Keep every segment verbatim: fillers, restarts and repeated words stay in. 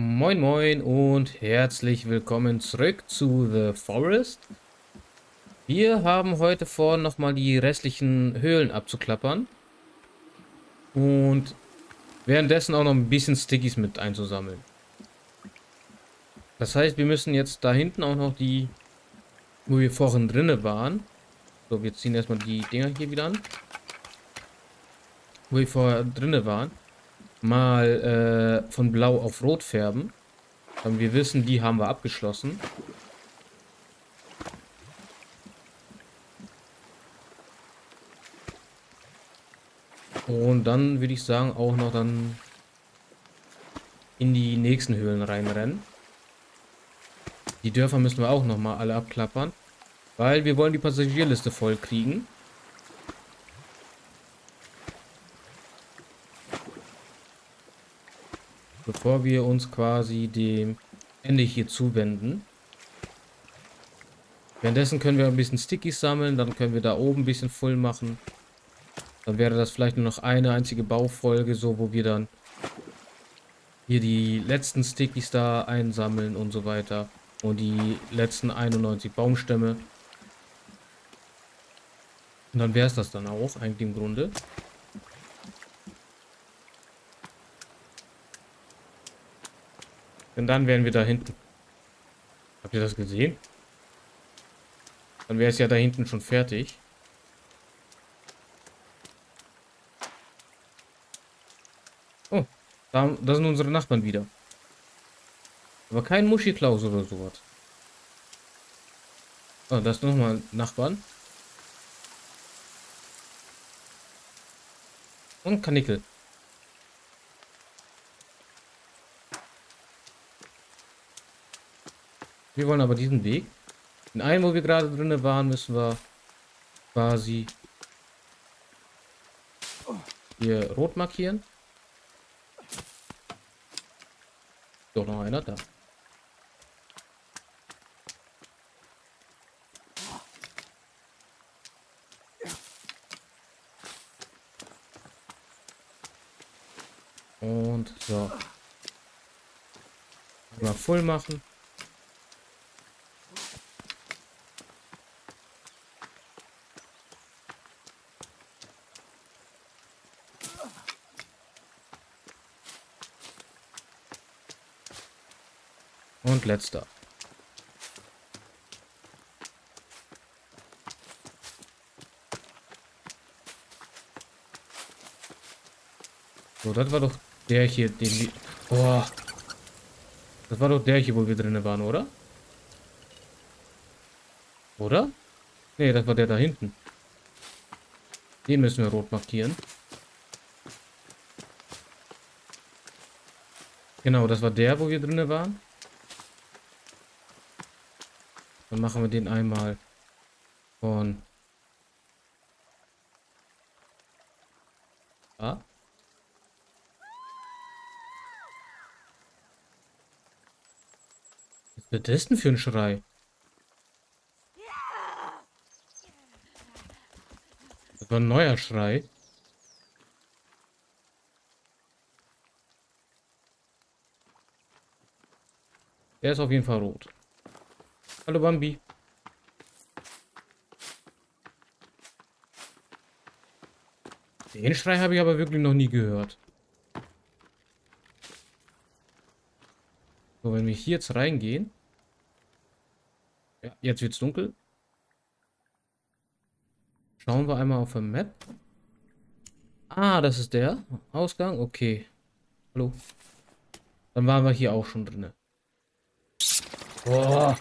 Moin moin und herzlich willkommen zurück zu The Forest. Wir haben heute vor, nochmal die restlichen Höhlen abzuklappern. Und währenddessen auch noch ein bisschen Stickies mit einzusammeln. Das heißt, wir müssen jetzt da hinten auch noch die, wo wir vorhin drinne waren. So, wir ziehen erstmal die Dinger hier wieder an. Wo wir vorher drinne waren. Mal äh, von Blau auf Rot färben. Und wir wissen, die haben wir abgeschlossen. Und dann würde ich sagen, auch noch dann in die nächsten Höhlen reinrennen. Die Dörfer müssen wir auch nochmal alle abklappern. Weil wir wollen die Passagierliste voll kriegen. Bevor wir uns quasi dem Ende hier zuwenden. Währenddessen können wir ein bisschen Stickies sammeln, dann können wir da oben ein bisschen voll machen. Dann wäre das vielleicht nur noch eine einzige Baufolge, so wo wir dann hier die letzten Stickies da einsammeln und so weiter. Und die letzten einundneunzig Baumstämme. Und dann wäre es das dann auch, eigentlich im Grunde. Denn dann wären wir da hinten. Habt ihr das gesehen? Dann wäre es ja da hinten schon fertig. Oh, da, da sind unsere Nachbarn wieder. Aber kein Muschiklaus oder sowas. Oh, das ist nochmal Nachbarn. Und Kanickel. Wir wollen aber diesen Weg. In einem, wo wir gerade drin waren, müssen wir quasi hier rot markieren. Doch noch einer da. Und so. Mal voll machen. Und letzter. So, das war doch der hier, den wir... Oh. Das war doch der hier, wo wir drinnen waren, oder? Oder? Nee, das war der da hinten. Den müssen wir rot markieren. Genau, das war der, wo wir drinnen waren. Dann machen wir den einmal von da. Was wird das denn für ein Schrei? Das war ein neuer Schrei. Der ist auf jeden Fall rot. Hallo Bambi. Den Schrei habe ich aber wirklich noch nie gehört. So, wenn wir hier jetzt reingehen. Ja, jetzt wird es dunkel. Schauen wir einmal auf der Map. Ah, das ist der Ausgang. Okay. Hallo. Dann waren wir hier auch schon drin. Boah.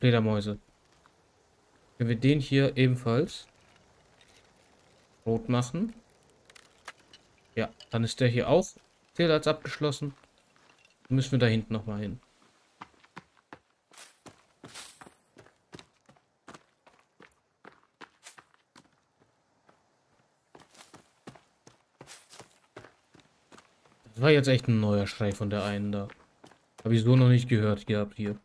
Fledermäuse. Wenn wir den hier ebenfalls rot machen. Ja, dann ist der hier auch zählt als abgeschlossen. Dann müssen wir da hinten nochmal hin. Das war jetzt echt ein neuer Schrei von der einen da. Habe ich so noch nicht gehört gehabt hier.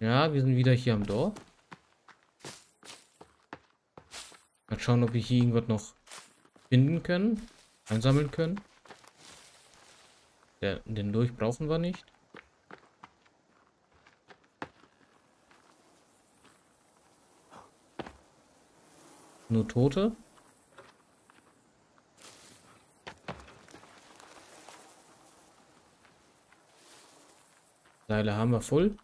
Ja, wir sind wieder hier am Dorf. Mal schauen, ob wir hier irgendwas noch finden können. Einsammeln können. Ja, den Lurch brauchen wir nicht. Nur Tote. Seile haben wir voll.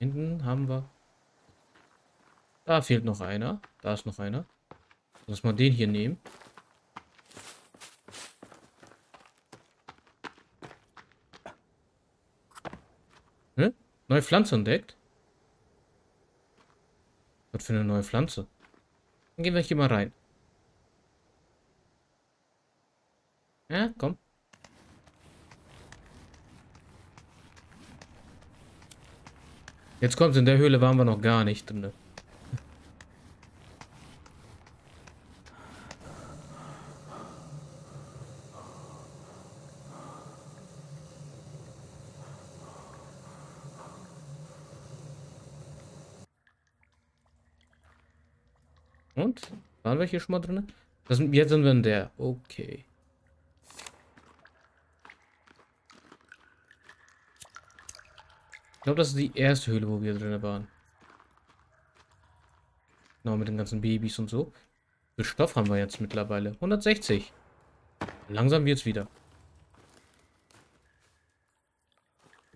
Hinten haben wir. Da fehlt noch einer. Da ist noch einer. Lass mal den hier nehmen. Neue Pflanze entdeckt. Was für eine neue Pflanze. Dann gehen wir hier mal rein. Ja, komm. Jetzt kommt's, in der Höhle waren wir noch gar nicht drin. Und? Waren wir hier schon mal drin? Das, jetzt sind wir in der. Okay. Ich glaube, das ist die erste Höhle, wo wir drin waren. Genau, mit den ganzen Babys und so. Für Stoff haben wir jetzt mittlerweile. hundertsechzig. Langsam wird's wieder.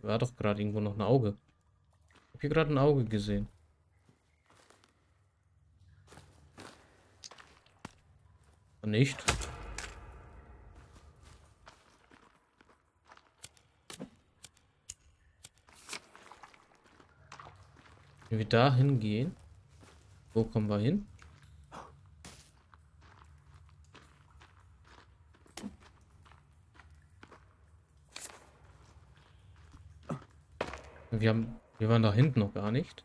War doch gerade irgendwo noch ein Auge. Ich habe hier gerade ein Auge gesehen. Nicht. Wenn wir da hingehen, wo kommen wir hin? Wir haben, wir waren da hinten noch gar nicht.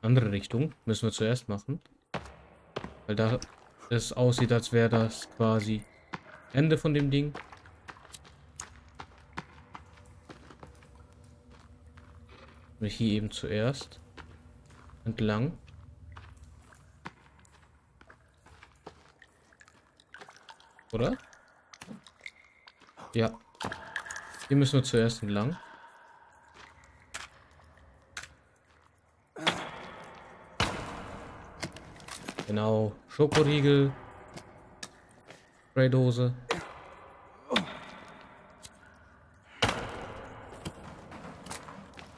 Andere Richtung müssen wir zuerst machen, weil da es aussieht, als wäre das quasi Ende von dem Ding. Und hier eben zuerst entlang. Oder? Ja. Hier müssen wir zuerst entlang. Genau, Schokoriegel, Spraydose.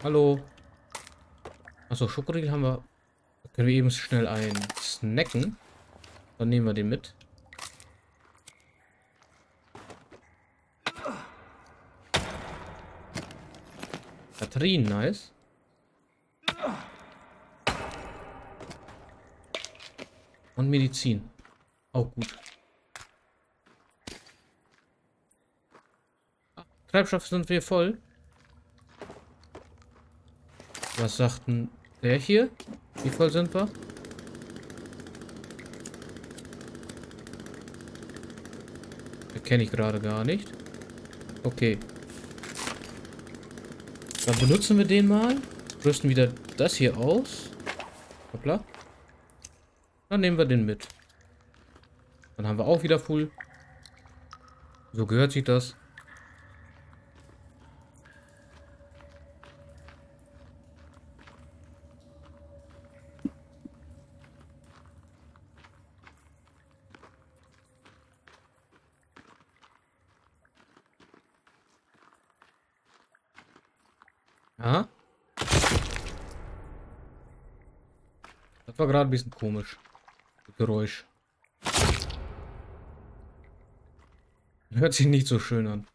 Hallo. Achso, Schokoriegel haben wir. Da können wir eben schnell einen snacken. Dann nehmen wir den mit. Katrin, nice. Und Medizin. Auch gut. Ah, Treibstoff sind wir voll. Was sagt denn der hier? Wie voll sind wir? Erkenne ich gerade gar nicht. Okay. Dann benutzen wir den mal. Rüsten wieder das hier aus. Hoppla. Dann nehmen wir den mit. Dann haben wir auch wieder Full. So gehört sich das. Aha. Das war gerade ein bisschen komisch. Geräusch. Hört sich nicht so schön an.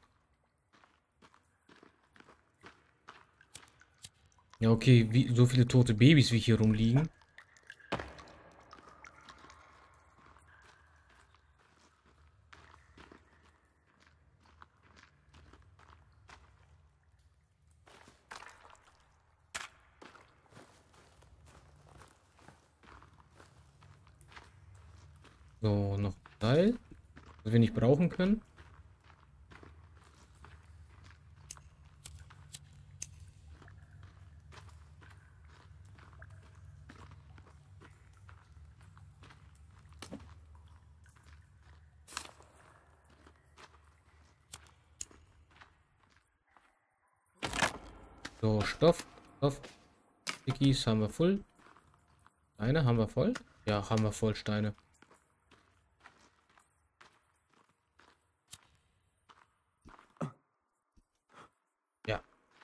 Ja, okay, wie, so viele tote Babys wie hier rumliegen. So, noch ein Teil, was wir nicht brauchen können. So, Stoff, Stoff. Stickies haben wir voll. Steine haben wir voll. Ja, haben wir voll Steine. Ja,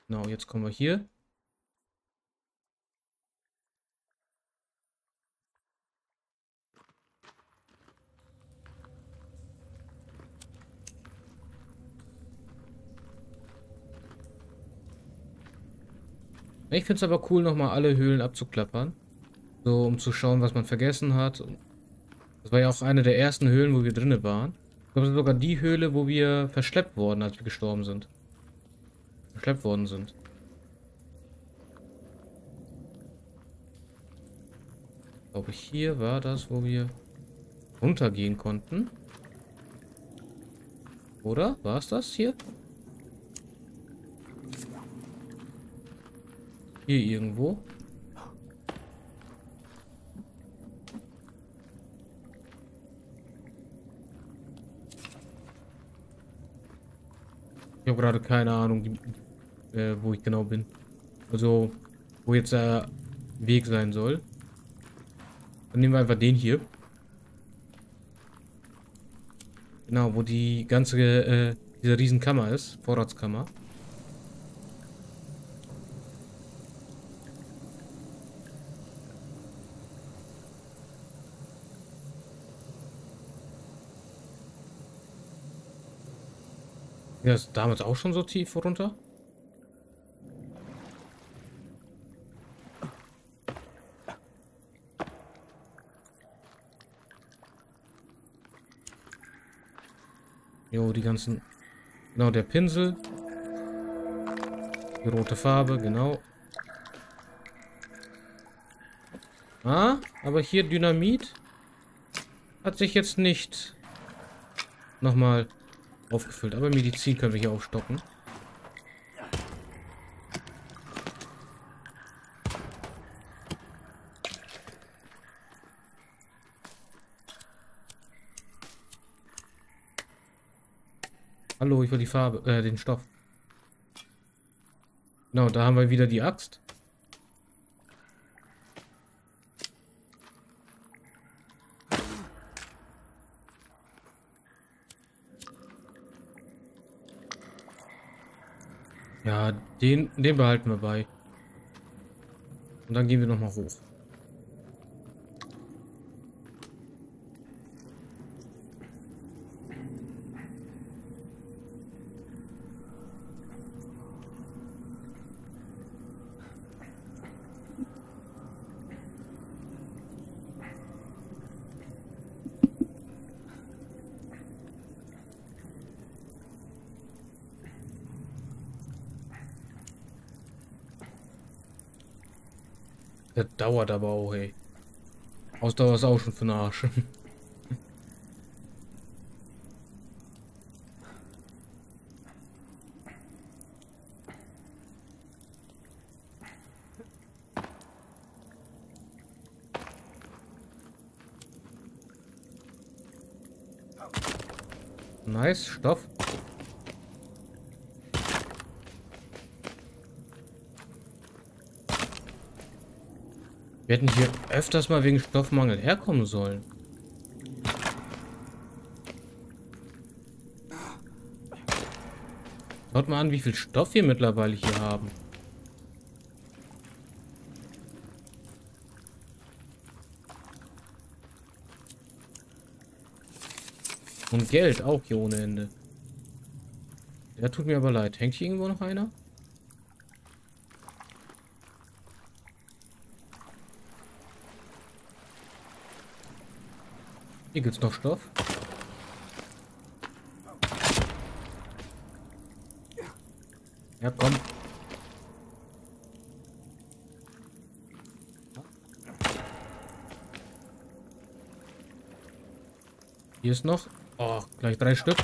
genau, jetzt kommen wir hier. Ich finde es aber cool, nochmal alle Höhlen abzuklappern. So, um zu schauen, was man vergessen hat. Das war ja auch eine der ersten Höhlen, wo wir drinnen waren. Ich glaube, das ist sogar die Höhle, wo wir verschleppt wurden, als wir gestorben sind. Verschleppt worden sind. Ich glaube, hier war das, wo wir runtergehen konnten. Oder? War es das hier? Hier irgendwo. Ich habe gerade keine Ahnung, die, äh, wo ich genau bin. Also, wo jetzt der äh, Weg sein soll. Dann nehmen wir einfach den hier. Genau, wo die ganze, äh, diese Riesenkammer ist. Vorratskammer. Ja, ist damals auch schon so tief runter? Jo, die ganzen... Genau, der Pinsel. Die rote Farbe, genau. Ah, aber hier Dynamit hat sich jetzt nicht nochmal... aufgefüllt, aber Medizin können wir hier aufstocken. Hallo, ich will die Farbe, äh, den Stoff. Genau, da haben wir wieder die Axt. Ja, den, den behalten wir bei. Und dann gehen wir nochmal hoch. Das dauert aber auch, ey. Ausdauer ist auch schon für den Arsch. Nice, Stoff. Wir hätten hier öfters mal wegen Stoffmangel herkommen sollen. Schaut mal an, wie viel Stoff wir mittlerweile hier haben. Und Geld auch hier ohne Ende. Der tut mir aber leid. Hängt hier irgendwo noch einer? Hier gibt es noch Stoff. Ja, komm. Hier ist noch. Oh, gleich drei Stück.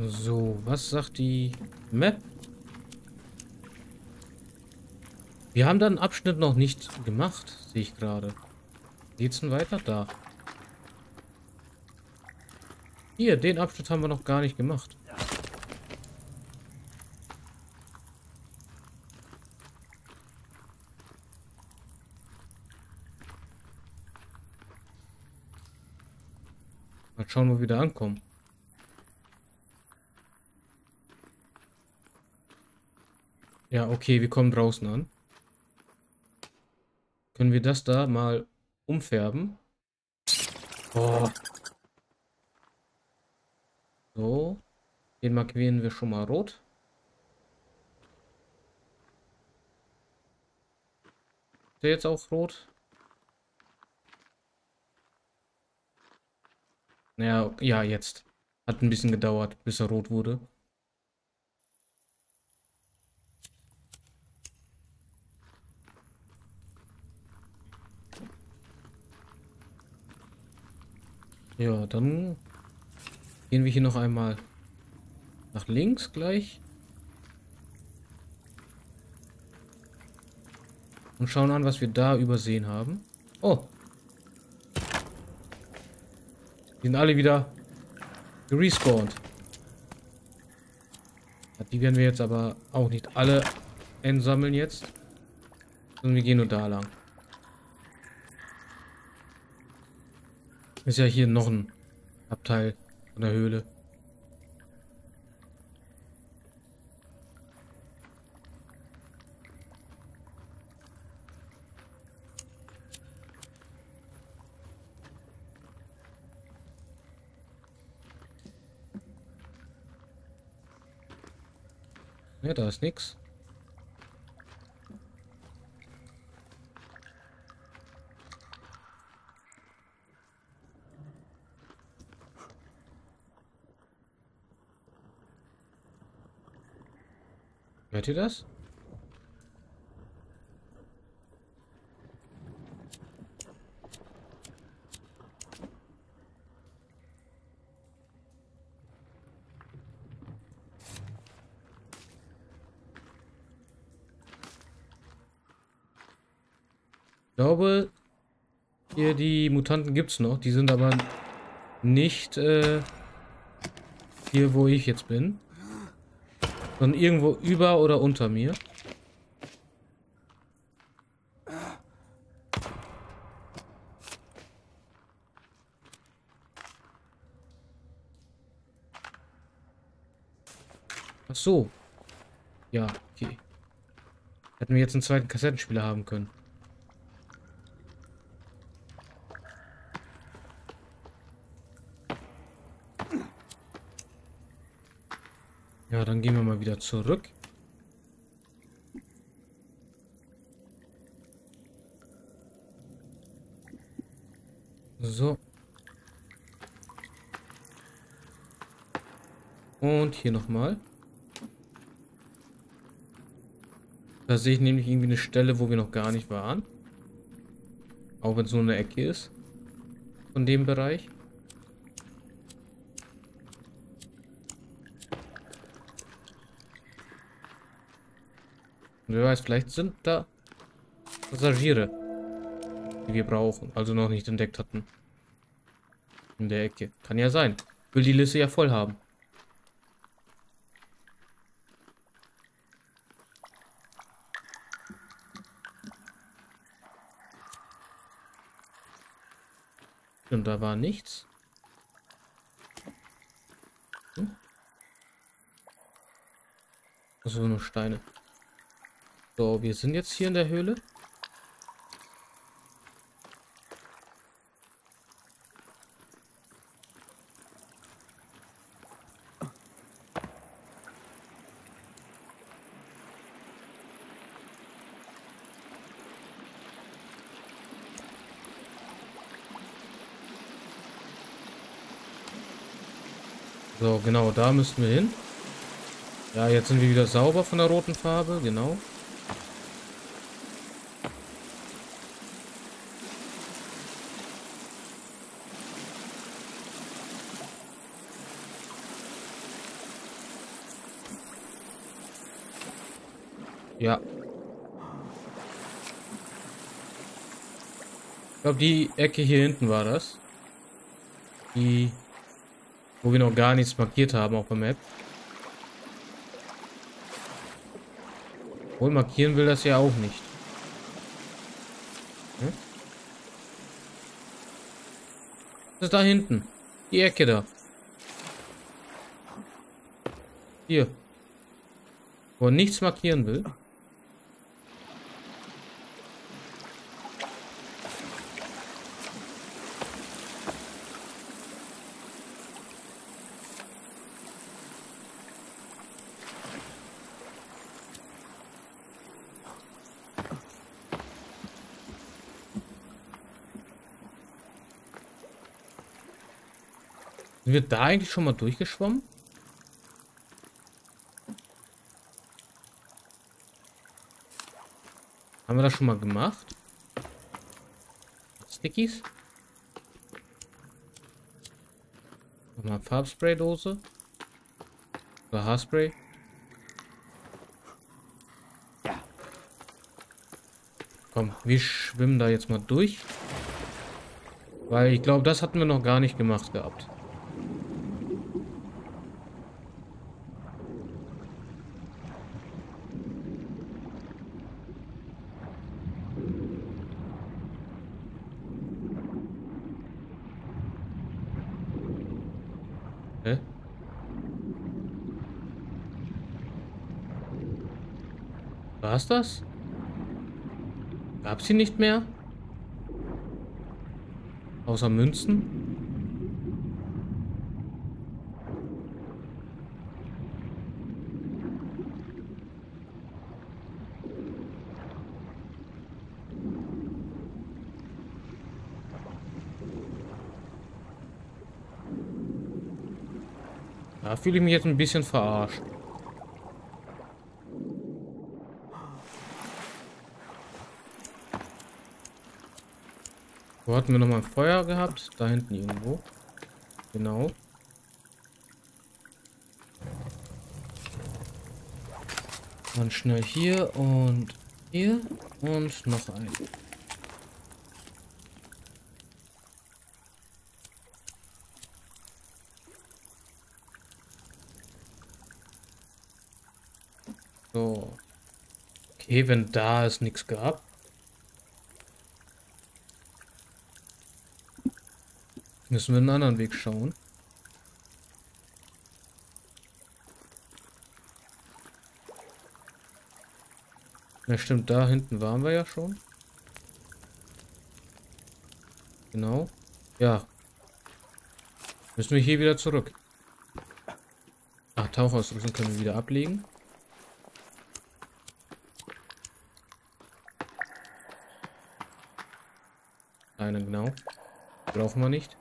So, was sagt die Map? Wir haben da einen Abschnitt noch nicht gemacht, sehe ich gerade. Geht's denn weiter? Da. Hier, den Abschnitt haben wir noch gar nicht gemacht. Mal schauen, wo wir da ankommen. Ja, okay, wir kommen draußen an. Können wir das da mal umfärben? Oh. So, den markieren wir schon mal rot. Ist der jetzt auch rot? Ja, ja, jetzt. Hat ein bisschen gedauert, bis er rot wurde. Ja, dann gehen wir hier noch einmal nach links gleich. Und schauen an, was wir da übersehen haben. Oh. Die sind alle wieder gerespawnt. Die werden wir jetzt aber auch nicht alle einsammeln jetzt. Sondern wir gehen nur da lang. Ist ja hier noch ein Abteil von der Höhle. Ja, da ist nichts. Hört ihr das? Ich glaube, hier die Mutanten gibt es noch. Die sind aber nicht äh, hier, wo ich jetzt bin. Sondern irgendwo über oder unter mir. Ach so. Ja, okay. Hätten wir jetzt einen zweiten Kassettenspieler haben können. Ja, dann gehen wir mal wieder zurück. So. Und hier nochmal. Da sehe ich nämlich irgendwie eine Stelle, wo wir noch gar nicht waren. Auch wenn es nur eine Ecke ist. Von dem Bereich. Wer weiß, vielleicht sind da Passagiere, die wir brauchen, also noch nicht entdeckt hatten. In der Ecke. Kann ja sein. Will die Liste ja voll haben. Und da war nichts. Hm? Also nur Steine. So, wir sind jetzt hier in der Höhle. So, genau, da müssen wir hin. Ja, jetzt sind wir wieder sauber von der roten Farbe, genau. Ja. Ich glaube, die Ecke hier hinten war das. Die, wo wir noch gar nichts markiert haben auf der Map. Obwohl, markieren will das ja auch nicht. Hm? Das ist da hinten. Die Ecke da. Hier. Wo er nichts markieren will. Sind wir da eigentlich schon mal durchgeschwommen? Haben wir das schon mal gemacht? Stickies? Nochmal Farbspraydose? Oder Haarspray? Komm, wir schwimmen da jetzt mal durch. Weil ich glaube, das hatten wir noch gar nicht gemacht gehabt. War's das? Gab's sie nicht mehr? Außer Münzen? Da fühle ich mich jetzt ein bisschen verarscht. Wo hatten wir nochmal ein Feuer gehabt? Da hinten irgendwo. Genau. Dann schnell hier und hier und noch ein. So. Okay, wenn da es nichts gab. Müssen wir einen anderen Weg schauen. Na ja, stimmt, da hinten waren wir ja schon. Genau. Ja. Müssen wir hier wieder zurück. Ach, Tauchausrüstung können wir wieder ablegen. Eine, genau. Brauchen wir nicht.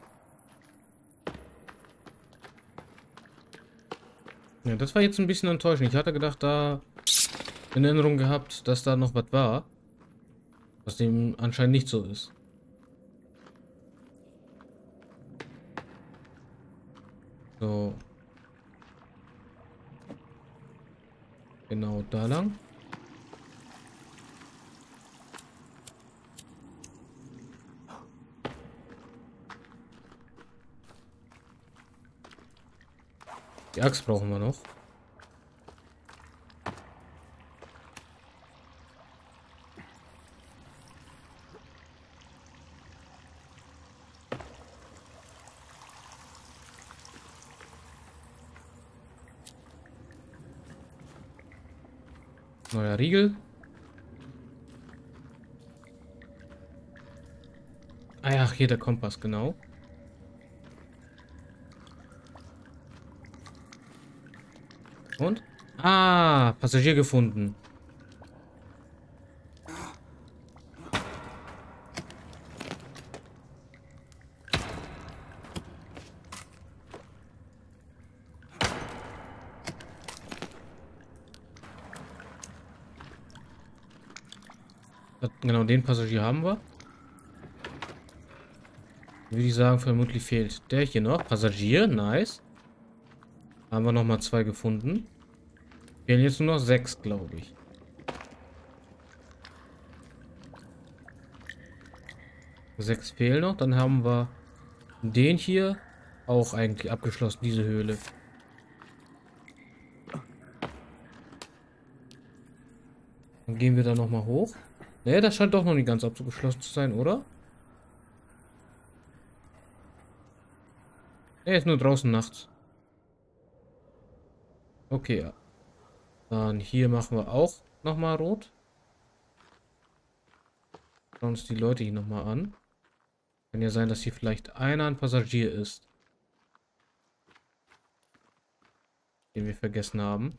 Ja, das war jetzt ein bisschen enttäuschend. Ich hatte gedacht, da in Erinnerung gehabt, dass da noch was war, was dem anscheinend nicht so ist. So. Genau da lang. Die Axt brauchen wir noch. Neuer Riegel. Ah ja, hier der Kompass, genau. Und? Ah, Passagier gefunden. Genau, den Passagier haben wir. Würde ich sagen, vermutlich fehlt der hier noch. Passagier, nice. Haben wir nochmal zwei gefunden. Fehlen jetzt nur noch sechs, glaube ich. Sechs fehlen noch. Dann haben wir den hier auch eigentlich abgeschlossen, diese Höhle. Dann gehen wir da nochmal hoch. Ne, das scheint doch noch nicht ganz abgeschlossen zu sein, oder? Ne, ist nur draußen nachts. Okay, ja. Dann hier machen wir auch nochmal rot. Schauen uns die Leute hier nochmal an. Kann ja sein, dass hier vielleicht einer ein Passagier ist. Den wir vergessen haben.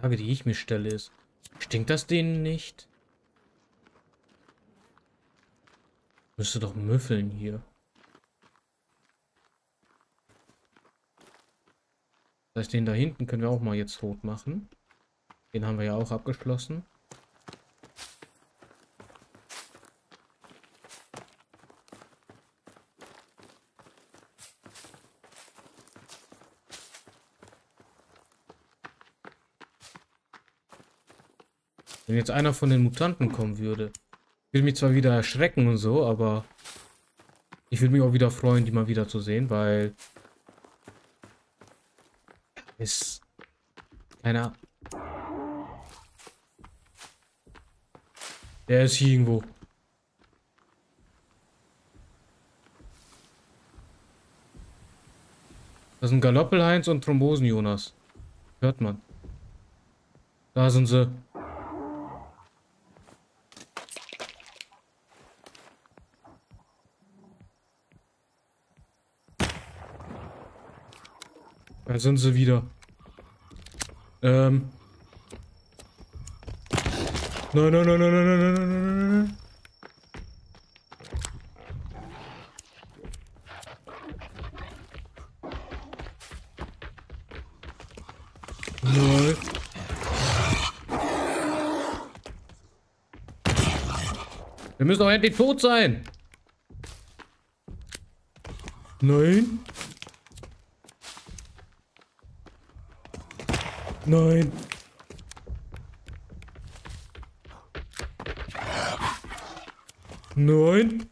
Frage, die ich mir stelle, ist, stinkt das denen nicht? Müsste doch müffeln hier. Das heißt, den da hinten können wir auch mal jetzt rot machen. Den haben wir ja auch abgeschlossen. Wenn jetzt einer von den Mutanten kommen würde. Ich würde mich zwar wieder erschrecken und so, aber ich würde mich auch wieder freuen, die mal wieder zu sehen, weil ist keiner. Der ist hier irgendwo. Das sind Galoppelheinz und Thrombosen Jonas. Hört man. Da sind sie. Da sind sie wieder. Ähm. Nein, nein, nein, nein, nein, nein, nein, nein, nein. Nein. Wir müssen doch endlich tot sein. Nein. Nein. Nein.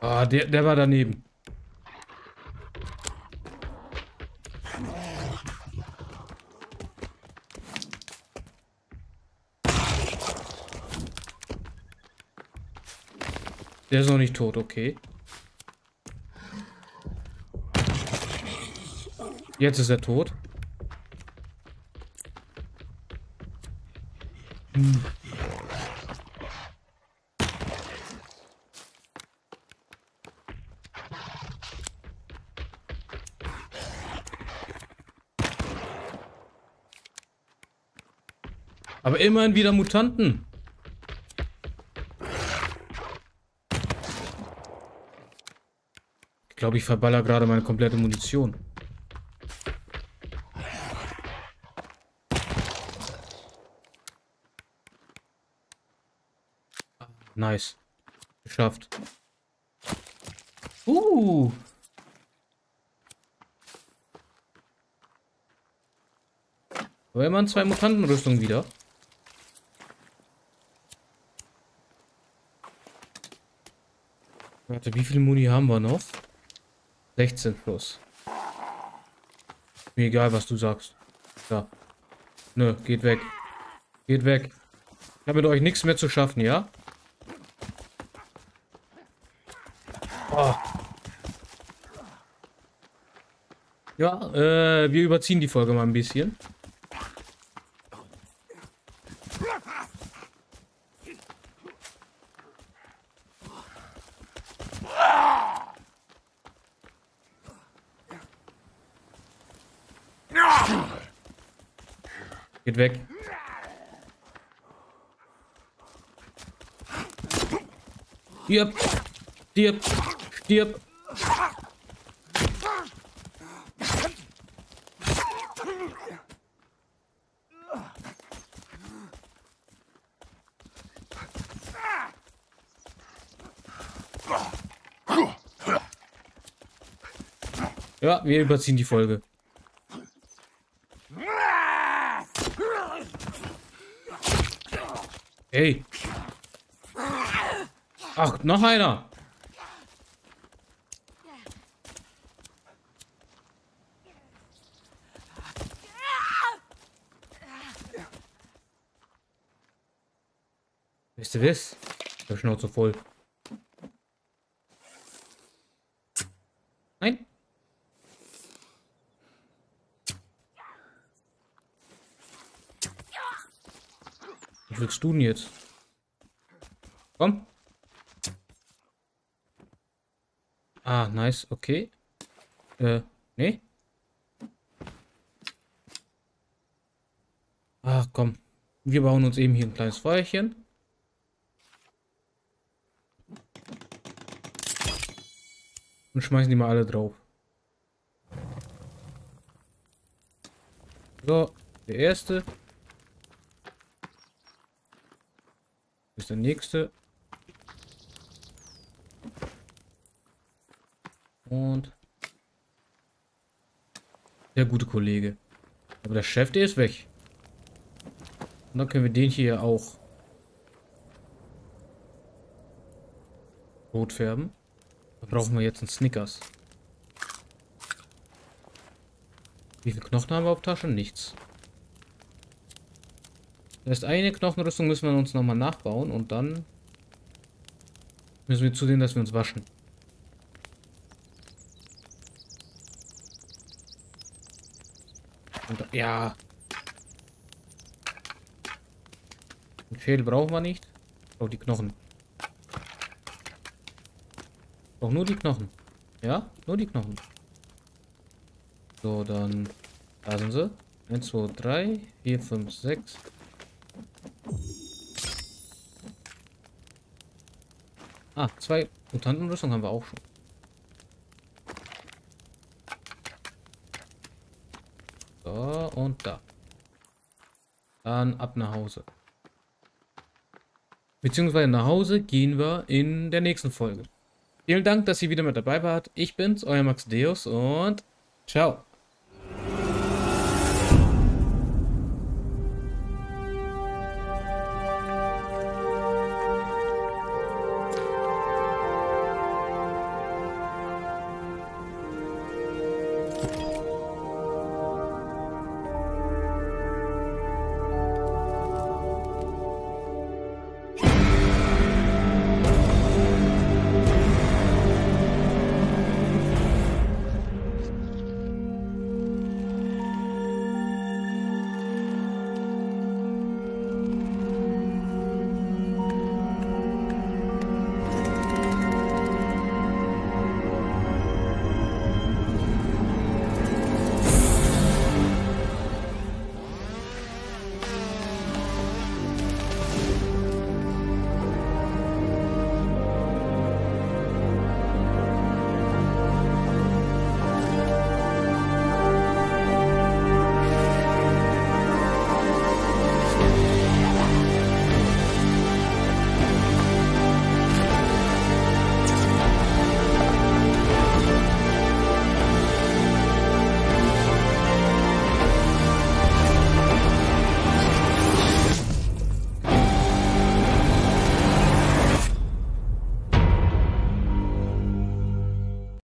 Ah, der, der war daneben. Der ist noch nicht tot, okay. Jetzt ist er tot. Hm. Aber immerhin wieder Mutanten. Ich glaube, ich verballer gerade meine komplette Munition. Nice. Geschafft. Uh. Aber immerhin zwei Mutantenrüstungen wieder. Warte, wie viel Muni haben wir noch? sechzehn plus. Mir egal, was du sagst. Ja. Nö, geht weg. Geht weg. Ich habe mit euch nichts mehr zu schaffen, ja? Oh. Ja, äh, wir überziehen die Folge mal ein bisschen. Geht weg. Stirb. Stirb. Stirb. Ja, wir überziehen die Folge. Hey. Ach, noch einer. Wisst ihr was? Der Schnauze voll. Nein. Was willst du denn jetzt? Komm. Ah, nice, okay. Äh, nee. Ach komm. Wir bauen uns eben hier ein kleines Feuerchen. Und schmeißen die mal alle drauf. So, der erste. Ist der nächste. Und der gute Kollege. Aber der Chef, der ist weg. Und dann können wir den hier auch rot färben. Da brauchen wir jetzt einen Snickers. Wie viele Knochen haben wir auf Tasche? Nichts. Das heißt, eine Knochenrüstung müssen wir uns nochmal nachbauen und dann müssen wir zusehen, dass wir uns waschen. Und ja. Den Schädel brauchen wir nicht. Auch die Knochen. Auch nur die Knochen. Ja, nur die Knochen. So, dann. Da sind sie. eins, zwei, drei, vier, fünf, sechs. Ah, zwei Mutantenrüstung haben wir auch schon. So, und da. Dann ab nach Hause. Beziehungsweise nach Hause gehen wir in der nächsten Folge. Vielen Dank, dass ihr wieder mit dabei wart. Ich bin's, euer Max Deus und ciao.